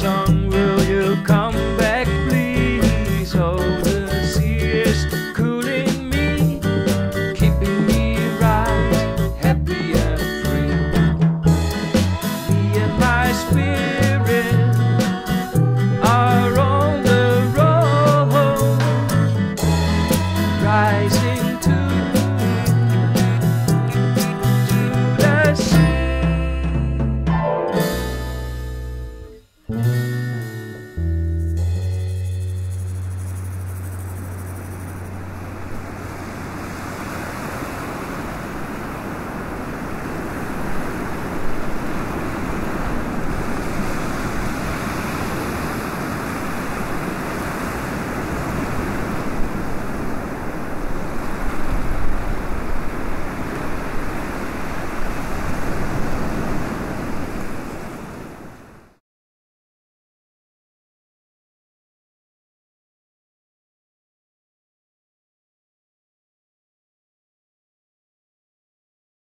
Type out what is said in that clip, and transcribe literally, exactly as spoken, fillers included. song.